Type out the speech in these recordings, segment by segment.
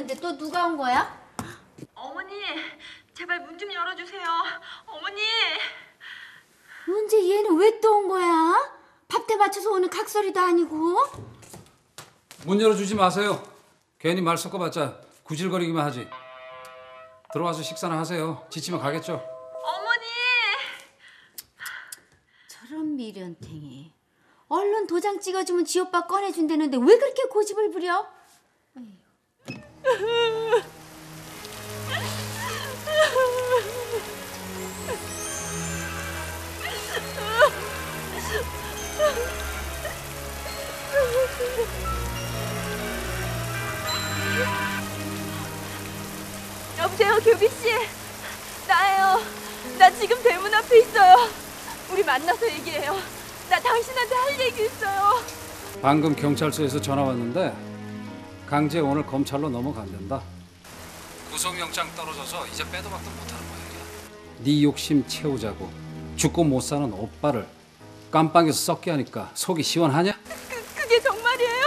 했는데 또 누가 온 거야? 어머니, 제발 문 좀 열어주세요. 어머니! 언제 얘는 왜 또 온 거야? 밥때 맞춰서 오는 각설이도 아니고. 문 열어주지 마세요. 괜히 말 섞어봤자 구질거리기만 하지. 들어와서 식사나 하세요. 지치면 가겠죠. 어머니! 저런 미련탱이. 얼른 도장 찍어주면 지 오빠 꺼내준다는데 왜 그렇게 고집을 부려? 여보세요, 교빈씨. 나예요. 나 지금 대문 앞에 있어요. 우리 만나서 얘기해요. 나 당신한테 할 얘기 있어요. 방금 경찰서에서 전화 왔는데 강제 오늘 검찰로 넘어간단다. 구속영장 떨어져서 이제 빼도 박도 못하는 모양이야. 네 욕심 채우자고 죽고 못 사는 오빠를 깜빵에서 썩게 하니까 속이 시원하냐? 그게 정말이에요?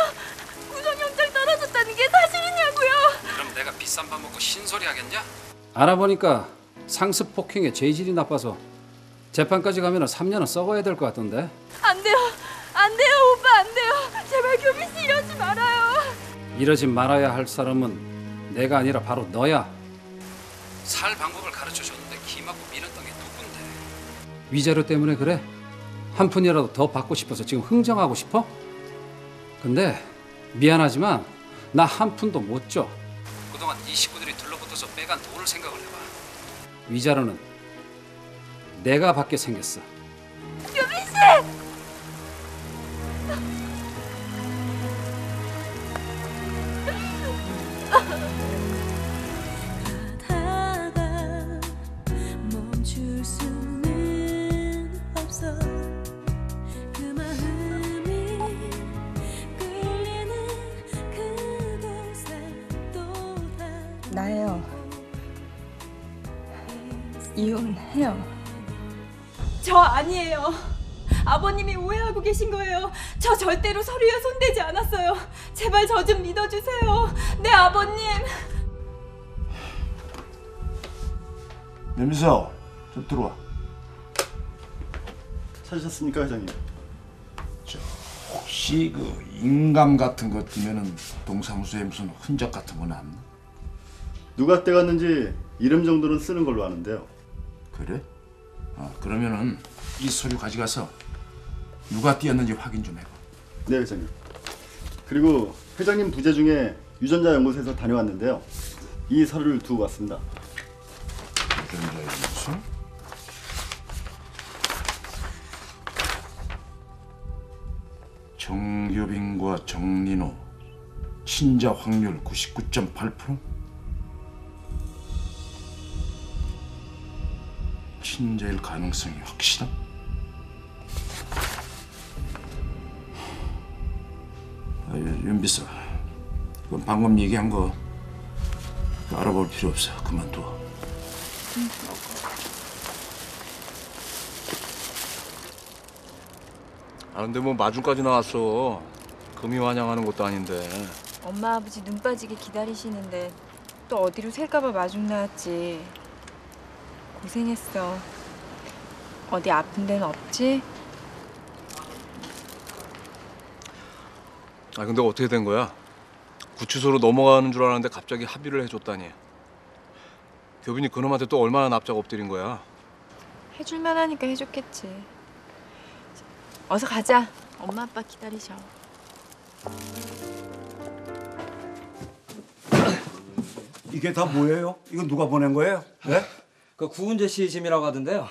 구속영장 떨어졌다는 게 사실이냐고요? 그럼 내가 비싼 밥 먹고 신소리 하겠냐? 알아보니까 상습 폭행에 죄질이 나빠서 재판까지 가면 3년은 썩어야 될 것 같던데. 안 돼요. 안 돼요, 오빠. 안 돼요. 제발 교빈 씨 이러지 말아요. 이러지 말아야 할 사람은 내가 아니라 바로 너야. 살 방법을 가르쳐줬는데 기 맞고 밀었던 게 누군데? 위자료 때문에 그래? 한 푼이라도 더 받고 싶어서 지금 흥정하고 싶어? 근데 미안하지만 나 한 푼도 못 줘. 그동안 네 식구들이 둘러붙어서 빼간 돈을 생각을 해봐. 위자료는 내가 받게 생겼어. 교빈 씨! 나예요. 이혼해요. 저 아니에요. 아버님이 오해하고 계신 거예요. 저 절대로 서류에 손대지 않았어요. 제발 저 좀 믿어주세요. 네, 아버님. 민서, 좀 들어와. 찾으셨습니까, 회장님? 저 혹시 그 인감 같은 것 뛰면은 동사무소에 무슨 흔적 같은 건 남나? 누가 떼갔는지 이름 정도는 쓰는 걸로 아는데요. 그래? 그러면은 이 서류 가져가서 누가 띄었는지 확인 좀 해봐. 네, 회장님. 그리고 회장님 부재 중에 유전자 연구소에서 다녀왔는데요. 이 서류를 두고 왔습니다. 유전자 연구소? 정교빈과 정리노 친자 확률 99.8%? 친자일 가능성이 확실하다. 윤비서, 그건 방금 얘기한 거 알아볼 필요 없어. 그만둬. 아, 근데 뭐 마중까지 나왔어. 금이 환영하는 것도 아닌데. 엄마, 아버지 눈 빠지게 기다리시는데 또 어디로 셀까 봐 마중 나왔지. 고생했어. 어디 아픈 데는 없지? 아, 근데 어떻게 된 거야? 구치소로 넘어가는 줄 알았는데 갑자기 합의를 해줬다니. 교빈이 그놈한테 또 얼마나 납작 엎드린 거야? 해줄만 하니까 해줬겠지. 어서 가자. 엄마 아빠 기다리셔. 이게 다 뭐예요? 이거 누가 보낸 거예요? 네? 그 구은재 씨 짐이라고 하던데요.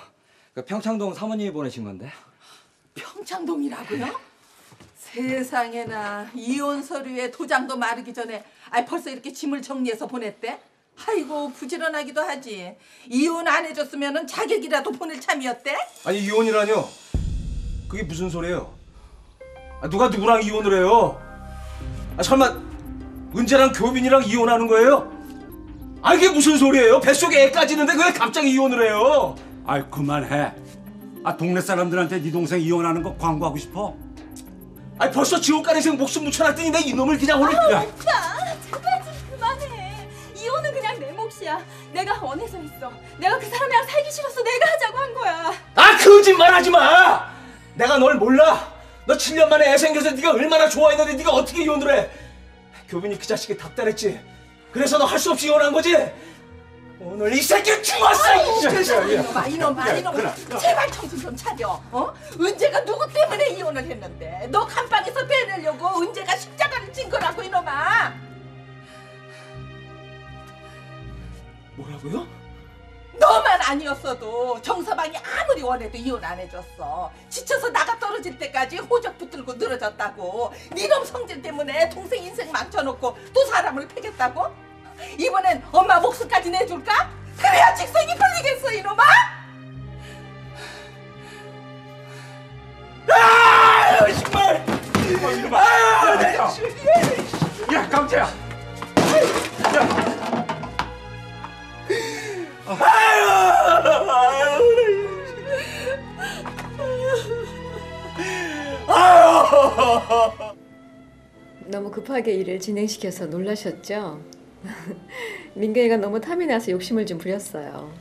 그 평창동 사모님이 보내신 건데. 평창동이라고요? 세상에나, 이혼 서류에 도장도 마르기 전에 아이 벌써 이렇게 짐을 정리해서 보냈대? 아이고, 부지런하기도 하지. 이혼 안 해줬으면 자객이라도 보낼 참이었대? 아니, 이혼이라뇨? 그게 무슨 소리예요? 아, 누가 누구랑 이혼을 해요? 아, 설마 은재랑 교빈이랑 이혼하는 거예요? 아, 이게 무슨 소리예요? 뱃속에 애까지 있는데 왜 갑자기 이혼을 해요? 아이, 그만해. 아, 동네 사람들한테 네 동생 이혼하는 거 광고하고 싶어? 아이, 벌써 지옥 가는 생 목숨 묻혀놨더니 내 이놈을 그냥 올려. 아, 오빠, 제발 좀 그만해. 아저씨야. 내가 원해서 했어. 내가 그 사람이랑 살기 싫어서 내가 하자고 한 거야. 아, 거짓말 하지 마! 내가 널 몰라. 너 7년 만에 애 생겨서 네가 얼마나 좋아했는데 네가 어떻게 이혼을 해? 교빈이 그 자식이 답답했지. 그래서 너 할 수 없이 이혼한 거지? 오늘 이 새끼 죽었어! 이놈아, 이놈아. 제발 정신 좀 차려. 어? 은재가 누구 때문에 이혼을 했는데? 너 감방에서 빼내려고 은재가 십자가를 찐 거라고, 이놈아. 뭐라고요? 너만 아니었어도 정서방이 아무리 원해도 이혼 안 해줬어. 지쳐서 나가 떨어질 때까지 호적 붙들고 늘어졌다고. 니놈 성질 때문에 동생 인생 망쳐놓고 또 사람을 패겠다고? 이번엔 엄마 목숨까지 내줄까? 그래야 직성이 풀리겠어, 이놈아! 아! 정말! 이놈아! 아! 내 주위에! 야, 깜짝이야! 야! 아유! 아유! 너무 급하게 일을 진행시켜서 놀라셨죠? 민경이가 너무 탐이 나서 욕심을 좀 부렸어요.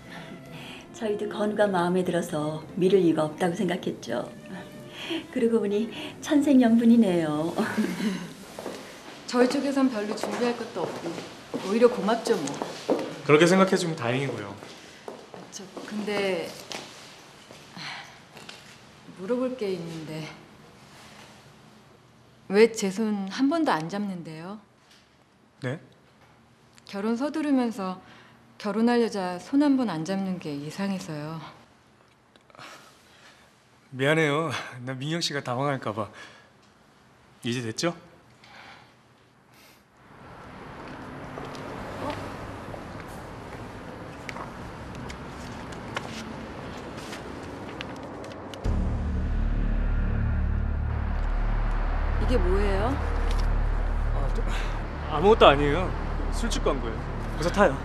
저희도 건우가 마음에 들어서 미룰 이유가 없다고 생각했죠. 그러고 보니 천생연분이네요. 저희 쪽에선 별로 준비할 것도 없고 오히려 고맙죠 뭐. 그렇게 생각해주면 다행이고요. 저 근데 물어볼 게 있는데 왜 제 손 한 번도 안 잡는데요? 네? 결혼 서두르면서 결혼할 여자 손 한 번 안 잡는 게 이상해서요. 미안해요. 나 민경 씨가 당황할까 봐. 이제 됐죠? 어? 이게 뭐예요? 아, 아무것도 아니에요. 술집 광고예요. 어서 타요.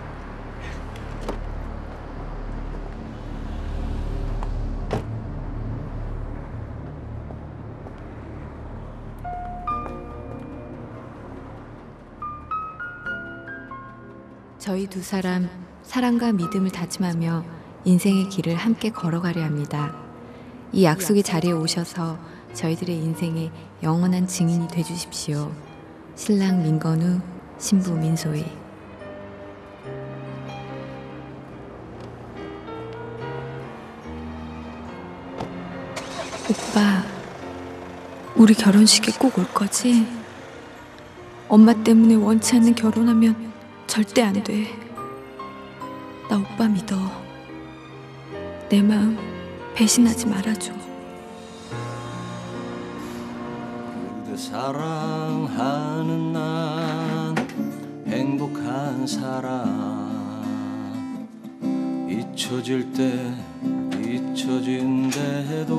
저희 두 사람 사랑과 믿음을 다짐하며 인생의 길을 함께 걸어가려 합니다. 이 약속의 자리에 오셔서 저희들의 인생의 영원한 증인이 되주십시오. 신랑 민건우, 신부 민소희. 오빠, 우리 결혼식에 꼭 올 거지? 엄마 때문에 원치 않는 결혼하면 절대 안 돼. 나 오빠 믿어. 내 마음 배신하지 말아줘. 그대 사랑하는 난 행복한 사람, 잊혀질 때 잊혀진대도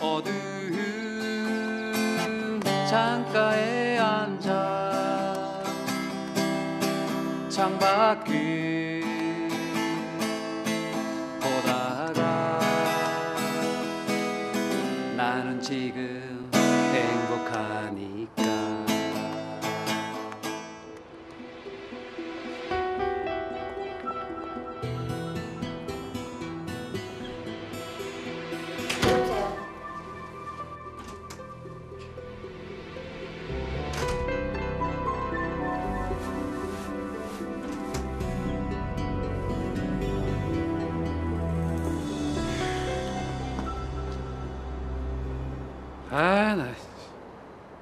어두운 창가에 앉아 창밖을 보다가 나는 지금 행복하니까. 아, 나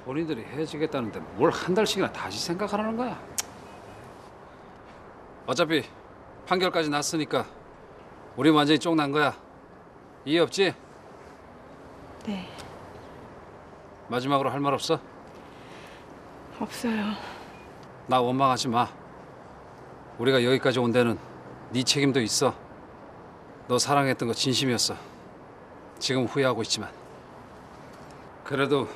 본인들이 헤어지겠다는데 뭘 한 달씩이나 다시 생각하라는 거야. 어차피 판결까지 났으니까 우리 완전히 쪽난 거야. 이해 없지? 네. 마지막으로 할 말 없어? 없어요. 나 원망하지 마. 우리가 여기까지 온 데는 네 책임도 있어. 너 사랑했던 거 진심이었어. 지금 후회하고 있지만. 그래도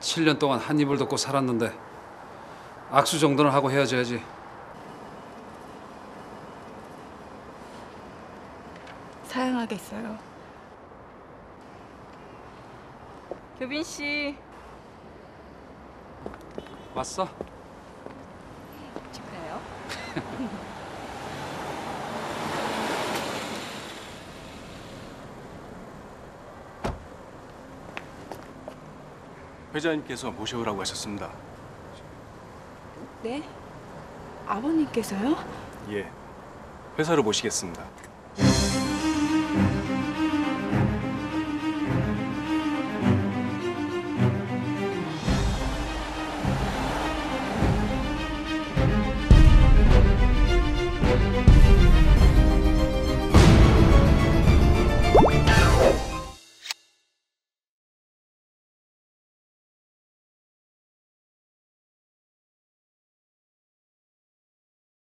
7년 동안 한 이불 덮고 살았는데 악수 정도는 하고 헤어져야지. 사양하겠어요. 교빈 씨 왔어? 회장님께서 모셔오라고 하셨습니다. 네? 아버님께서요? 예, 회사로 모시겠습니다.